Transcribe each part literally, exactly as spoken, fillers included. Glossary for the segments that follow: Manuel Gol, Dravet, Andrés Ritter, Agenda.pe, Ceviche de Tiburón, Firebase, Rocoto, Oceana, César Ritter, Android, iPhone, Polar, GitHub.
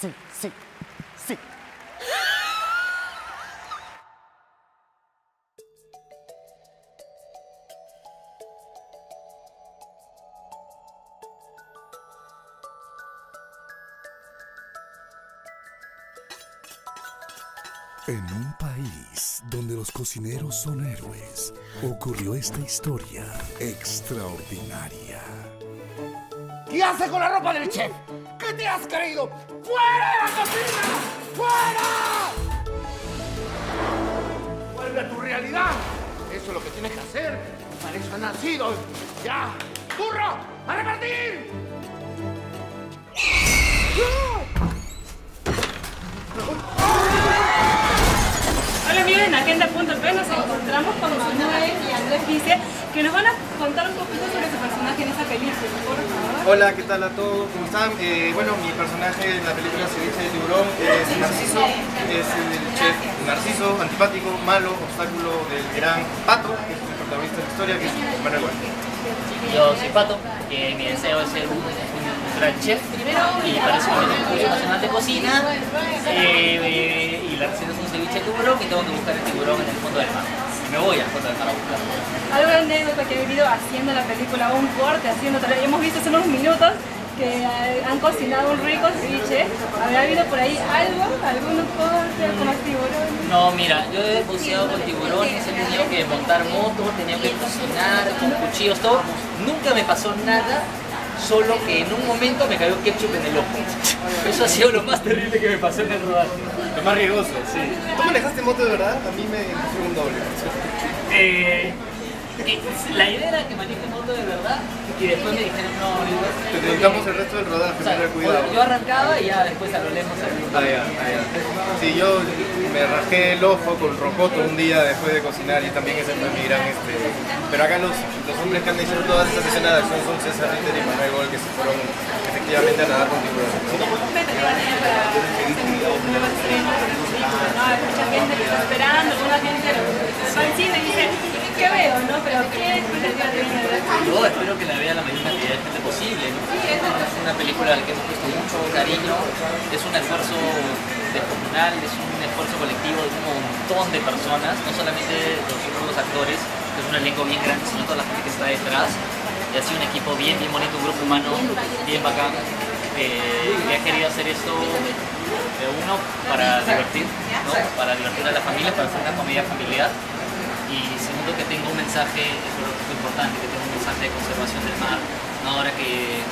sí, sí, sí. En un país donde los cocineros son héroes, ocurrió esta historia extraordinaria. ¿Qué hace con la ropa del chef? ¿Qué te has creído? ¡Fuera de la cocina! ¡Fuera! ¡Vuelve a tu realidad! Eso es lo que tienes que hacer. Para eso has nacido. ¡Ya! ¡Burro! ¡A repartir! En Agenda punto pe nos encontramos con Oceana y Andrés Ritter, que nos van a contar un poquito sobre su personaje en esa película, por favor. Hola, ¿qué tal a todos? ¿Cómo están? Eh, bueno, mi personaje en la película Ceviche de Tiburón es Narciso, es el chef Narciso, antipático, malo, obstáculo del gran Pato, que es el protagonista de la historia, que es Manuel. Yo soy Pato, que mi deseo es ser un gran chef, y para eso me voy a Oceana de cocina, eh, y la receta es un ceviche de tiburón, que tengo que buscar el tiburón en el fondo del mar. Me voy al fondo del mar a buscarlo. ¿Alguna anécdota que he vivido haciendo la película, un corte, haciendo tal vez? Hemos visto hace unos minutos que han cocinado un rico ceviche. ¿Habrá habido por ahí algo, algunos cortes con los tiburones? No, mira, yo he buceado con tiburones, he tenido que montar motos, he tenido que cocinar con cuchillos, todo. Nunca me pasó nada. Solo que en un momento me cayó ketchup en el ojo. Eso ha sido lo más terrible que me pasó en el rodaje. Lo más riesgoso, sí. ¿Tú manejaste moto de verdad? A mí me fue un doble. Eh, la idea era que maneje moto de verdad y después me dijeron no. Te dedicamos el resto del rodaje, o sea, tener cuidado. Yo arrancaba y ya después arreglemos el... Ah, ya, ah, ya. Sí, yo me rajé el ojo con Rocoto un día después de cocinar y también ese fue mi gran... Este, pero acá los, los hombres que han hecho todas estas escenas de acción son César Ritter y Manuel Gol, que se fueron efectivamente a nadar con tiburones. Mucha gente que está esperando, alguna gente va al cine y dice, ¿qué veo? ¿No? Pero ¿qué expectativa tiene? Yo espero que la vea la mayor cantidad de gente posible. Es una película a la que hemos puesto mucho cariño, es un esfuerzo descomunal, es un esfuerzo colectivo de un montón de personas, no solamente nosotros los actores, es un elenco bien grande, sino toda la gente que está detrás. Y ha sido un equipo bien, bien bonito, un grupo humano bien bacán, eh, que ha querido hacer esto de uno para divertir, ¿no? Para divertir a la familia, para hacer una comedia familiar. Y segundo, que tenga un mensaje, eso es lo que es importante, que tenga un mensaje de conservación del mar. ¿No? Ahora que,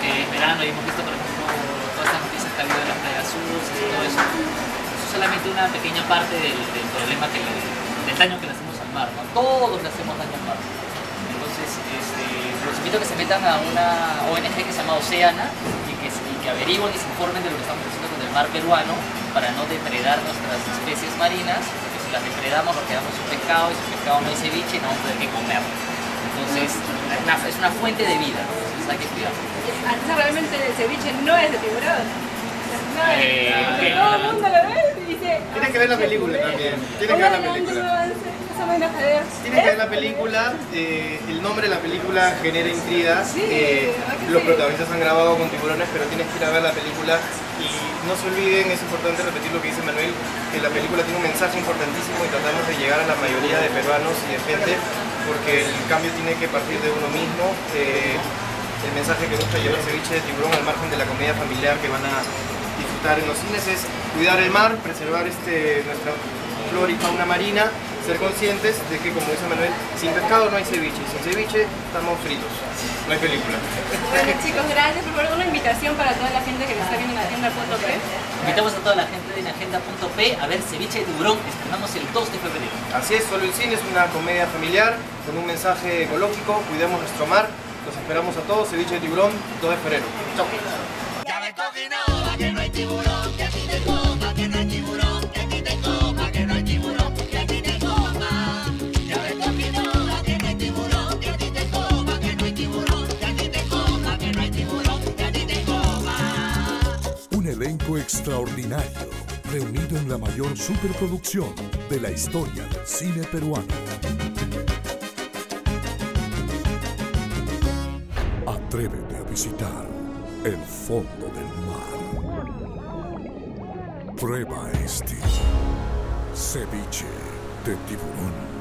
que es verano y hemos visto, por ejemplo, todas estas noticias que ha habido de las playas sur y todo eso, eso es solamente una pequeña parte del, del problema, que le, del daño que le hacemos al mar, ¿no? Todos le hacemos daño al mar. Entonces, este, los invito a que se metan a una O N G que se llama Oceana y que, y que averigüen y se informen de lo que estamos haciendo con el mar peruano para no depredar nuestras especies marinas, porque si las depredamos nos quedamos sin pescado y sin pescado no hay ceviche y no vamos a tener que comer. Entonces, es una, es una fuente de vida, ¿no? Entonces hay que cuidarlo. Entonces, realmente el ceviche no es de tiburón. No, eh, okay. Todo el mundo lo ve y dice... Tienes que ver la película también. Tienes que ver la película. Tienen que ver la película, eh, el nombre de la película genera intrigas, eh, los protagonistas han grabado con tiburones, pero tienes que ir a ver la película y no se olviden, es importante repetir lo que dice Manuel, que la película tiene un mensaje importantísimo y tratamos de llegar a la mayoría de peruanos y de gente, porque el cambio tiene que partir de uno mismo. Eh, el mensaje que busca llevar ceviche de tiburón al margen de la comedia familiar que van a disfrutar en los cines es cuidar el mar, preservar este, nuestra flora y fauna marina, ser conscientes de que, como dice Manuel, sin pescado no hay ceviche, sin ceviche estamos fritos, no hay película. Bueno, chicos, gracias. Por favor, una invitación para toda la gente que nos está viendo en Agenda punto pe. Invitamos a toda la gente en Agenda punto pe a ver Ceviche de Tiburón, que estrenamos el dos de febrero. Así es, Solo el Cine es una comedia familiar con un mensaje ecológico, cuidemos nuestro mar, los esperamos a todos, Ceviche de Tiburón, dos de febrero. Chau. Ya me cocinó, que no hay tiburón, que aquí te coma, que no hay tiburón, que aquí te coma, que no hay tiburón. Extraordinario, reunido en la mayor superproducción de la historia del cine peruano. Atrévete a visitar el fondo del mar. Prueba este ceviche de tiburón.